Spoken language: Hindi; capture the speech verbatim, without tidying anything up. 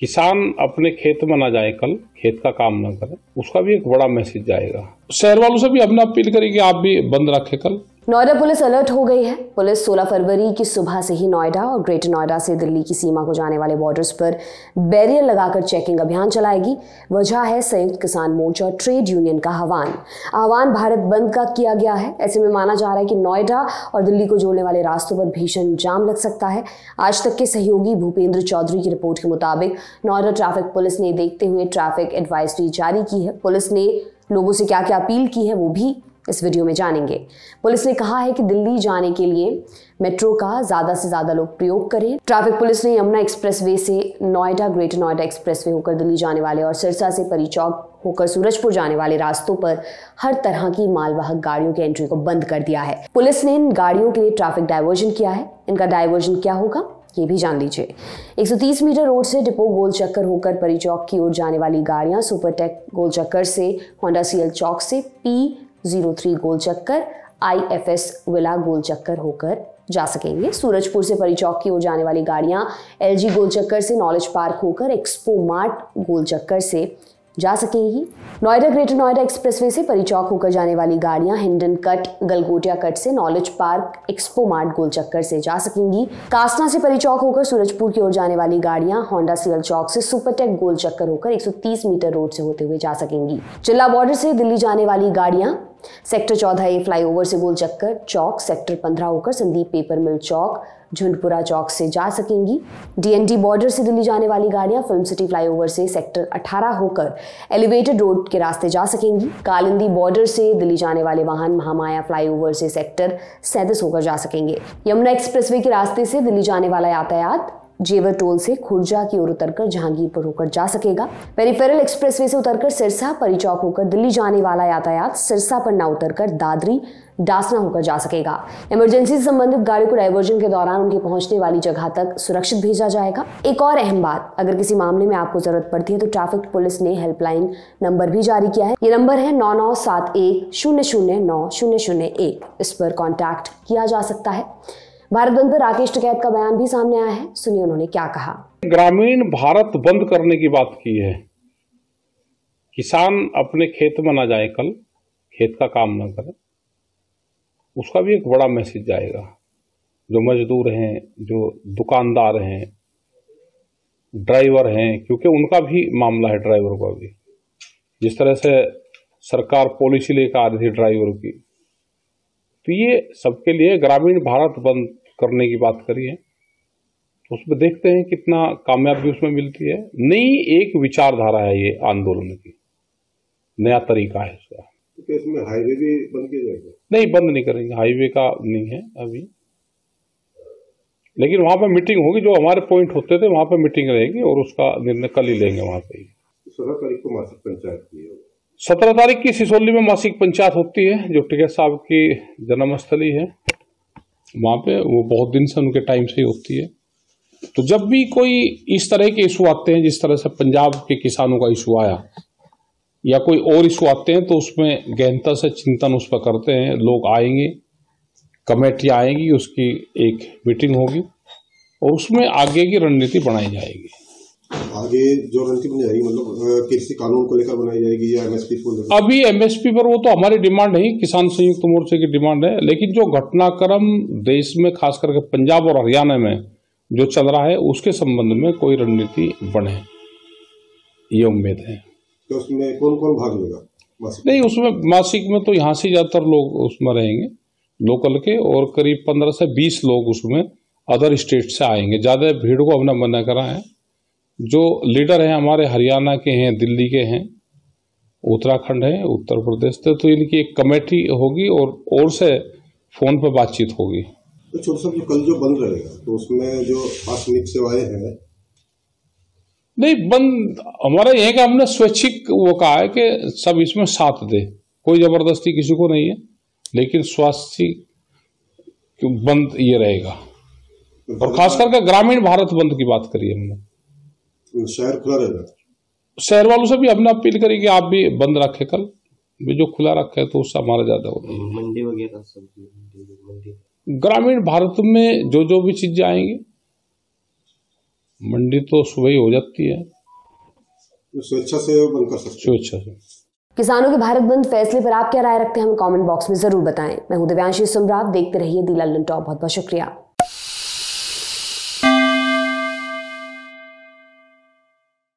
किसान अपने खेत में ना जाए, कल खेत का काम ना करे, उसका भी एक बड़ा मैसेज जाएगा। शहर वालों से भी अपना अपील करेंगे, आप भी बंद रखें कल। नोएडा पुलिस अलर्ट हो गई है। पुलिस सोलह फरवरी की सुबह से ही नोएडा और ग्रेटर नोएडा से दिल्ली की सीमा को जाने वाले बॉर्डर्स पर बैरियर लगाकर चेकिंग अभियान चलाएगी। वजह है संयुक्त किसान मोर्चा ट्रेड यूनियन का आह्वान। आह्वान भारत बंद का किया गया है। ऐसे में माना जा रहा है कि नोएडा और दिल्ली को जोड़ने वाले रास्तों पर भीषण जाम लग सकता है। आज तक के सहयोगी भूपेंद्र चौधरी की रिपोर्ट के मुताबिक नोएडा ट्रैफिक पुलिस ने देखते हुए ट्रैफिक एडवाइजरी जारी की है। पुलिस ने लोगों से क्या क्या अपील की है वो भी इस वीडियो में जानेंगे। पुलिस ने कहा है कि दिल्ली जाने के लिए मेट्रो का ज्यादा से ज्यादा लोग प्रयोग करें। ट्रैफिक पुलिस ने यमुना एक्सप्रेसवे से नोएडा ग्रेटर नोएडा एक्सप्रेसवे होकर दिल्ली जाने वाले और सिरसा से परी चौक होकर सूरजपुर जाने वाले रास्तों पर हर तरह की मालवाहक गाड़ियों की एंट्री को बंद कर दिया है। पुलिस ने इन गाड़ियों के लिए ट्रैफिक डायवर्जन किया है। इनका डायवर्जन क्या होगा ये भी जान लीजिए। एक सौ तीस मीटर रोड से डिपो गोल चक्कर होकर परी चौक की ओर जाने वाली गाड़ियां सुपरटेक गोल चक्कर से, होंडा सीएल चौक से पी ज़ीरो थ्री गोल चक्कर, आईएफएस विला गोल चक्कर होकर जा सकेंगे। सूरजपुर से परी चौक की ओर जाने वाली गाड़ियां एलजी गोल चक्कर से नॉलेज पार्क होकर एक्सपो मार्ट गोल चक्कर से जा सकेंगी। नोएडा ग्रेटर नोएडा एक्सप्रेसवे से परी चौक होकर जाने वाली गाड़ियां हिंडन कट, गलगोटिया कट से नॉलेज पार्क, एक्सपो मार्ट गोल चक्कर से जा सकेंगी। कासना से परी चौक होकर सूरजपुर की ओर जाने वाली गाड़ियां होंडा सीएल चौक से सुपरटेक गोल चक्कर होकर एक सौ तीस मीटर रोड से होते हुए जा सकेंगी। जिला बॉर्डर से दिल्ली जाने वाली गाड़ियां सेक्टर चौदह ए फ्लाईओवर से गोल चक्कर चौक, सेक्टर पंद्रह होकर संदीप पेपर मिल चौक, झुंडपुरा चौक से जा सकेंगी। डीएनडी बॉर्डर से दिल्ली जाने वाली गाड़ियां फिल्म सिटी फ्लाईओवर से सेक्टर अठारह होकर एलिवेटेड रोड के रास्ते जा सकेंगी। कालिंदी बॉर्डर से दिल्ली जाने वाले वाहन महामाया फ्लाईओवर से सेक्टर सैंतीस होकर जा सकेंगे। यमुना एक्सप्रेसवे के रास्ते से दिल्ली जाने वाला यातायात जेवर टोल से खुर्जा की ओर उतरकर जहांगीरपुर होकर जा सकेगा। पेरिफेरल एक्सप्रेसवे से उतरकर सिरसा परी चौक होकर दिल्ली जाने वाला यातायात सिरसा पर ना उतरकर दादरी डासना होकर जा सकेगा। इमरजेंसी से संबंधित गाड़ियों को डायवर्जन के दौरान उनके पहुंचने वाली जगह तक सुरक्षित भेजा जाएगा। एक और अहम बात, अगर किसी मामले में आपको जरूरत पड़ती है तो ट्रैफिक पुलिस ने हेल्पलाइन नंबर भी जारी किया है। ये नंबर है नौ नौ सात एक शून्य शून्य नौ शून्य शून्य एक। इस पर कॉन्टैक्ट किया जा सकता है। भारत बंद पर राकेश टिकैत का बयान भी सामने आया है, सुनिए उन्होंने क्या कहा। ग्रामीण भारत बंद करने की बात की है। किसान अपने खेत में ना जाए, कल खेत का काम ना करे, उसका भी एक बड़ा मैसेज जाएगा। जो मजदूर हैं, जो दुकानदार हैं, ड्राइवर हैं, क्योंकि उनका भी मामला है, ड्राइवर का भी। जिस तरह से सरकार पॉलिसी लेकर आ रही थी ड्राइवर की, तो ये सबके लिए ग्रामीण भारत बंद करने की बात करी है। उसमें देखते हैं कितना कामयाबी उसमें मिलती है। नई एक विचारधारा है ये आंदोलन की, नया तरीका है इसका। तो इसमें हाईवे भी बंद किया जाएगा? नहीं, बंद नहीं करेंगे, हाईवे का नहीं है अभी। लेकिन वहां पर मीटिंग होगी, जो हमारे पॉइंट होते थे वहां पर मीटिंग रहेगी और उसका निर्णय कल ही लेंगे वहां पे। सोलह तारीख को मासिक पंचायत की है, सत्रह तारीख की सिसोली में मासिक पंचायत होती है, जो टिकैत साहब की जन्मस्थली है। वहाँ पे वो बहुत दिन से, उनके टाइम से ही होती है। तो जब भी कोई इस तरह के इशू आते हैं, जिस तरह से पंजाब के किसानों का इशू आया या कोई और इशू आते हैं, तो उसमें गहनता से चिंतन उस पर करते हैं। लोग आएंगे, कमेटी आएगी, उसकी एक मीटिंग होगी और उसमें आगे की रणनीति बनाई जाएगी। आगे जो रणनीति बन जाएगी, मतलब कृषि कानून को लेकर बनाई जाएगी या एमएसपी को लेकर? अभी एमएसपी पर वो तो हमारी डिमांड नहीं, किसान संयुक्त मोर्चे की डिमांड है। लेकिन जो घटनाक्रम देश में खास करके पंजाब और हरियाणा में जो चल रहा है, उसके संबंध में कोई रणनीति बने, ये उम्मीद है। तो उसमें कौन कौन भाग लेगा? नहीं, उसमें मासिक में तो यहाँ से ज्यादातर लोग उसमें रहेंगे लोकल के, और करीब पंद्रह से बीस लोग उसमें अदर स्टेट से आएंगे। ज्यादा भीड़ को अपना मना करा है। जो लीडर हैं हमारे, हरियाणा के हैं, दिल्ली के हैं, उत्तराखंड है, उत्तर प्रदेश से, तो इनकी एक कमेटी होगी और और से फोन पर बातचीत होगी। तो छोटे साहब, जो कल जो बंद रहेगा, तो उसमें जो आसनिक सेवाएं हैं? नहीं, बंद हमारा यह है कि हमने स्वैच्छिक वो कहा है कि सब इसमें साथ दे, कोई जबरदस्ती किसी को नहीं है। लेकिन स्वास्थ्य बंद ये रहेगा, और खास करके ग्रामीण भारत बंद की बात करी हमने। शहर खुला रहेगा? शहर वालों से भी अपना अपील करेंगे, आप भी बंद रखें कल। भी जो खुला रखा है तो उससे हमारा ज्यादा होता है। मंडी वगैरह सब्जी, ग्रामीण भारत में जो जो भी चीजें आएंगी मंडी तो सुबह ही हो जाती है, तो स्वेच्छा से बंद कर सकते हैं। स्वेच्छा से। किसानों के भारत बंद फैसले पर आप क्या राय रखते हैं, हमें कमेंट बॉक्स में जरूर बताएं। मैं हूं दिव्यांशी सम्राफ, देखते रहिए लल्लनटॉप। बहुत बहुत शुक्रिया।